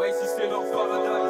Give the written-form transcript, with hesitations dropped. Waist is still on fire.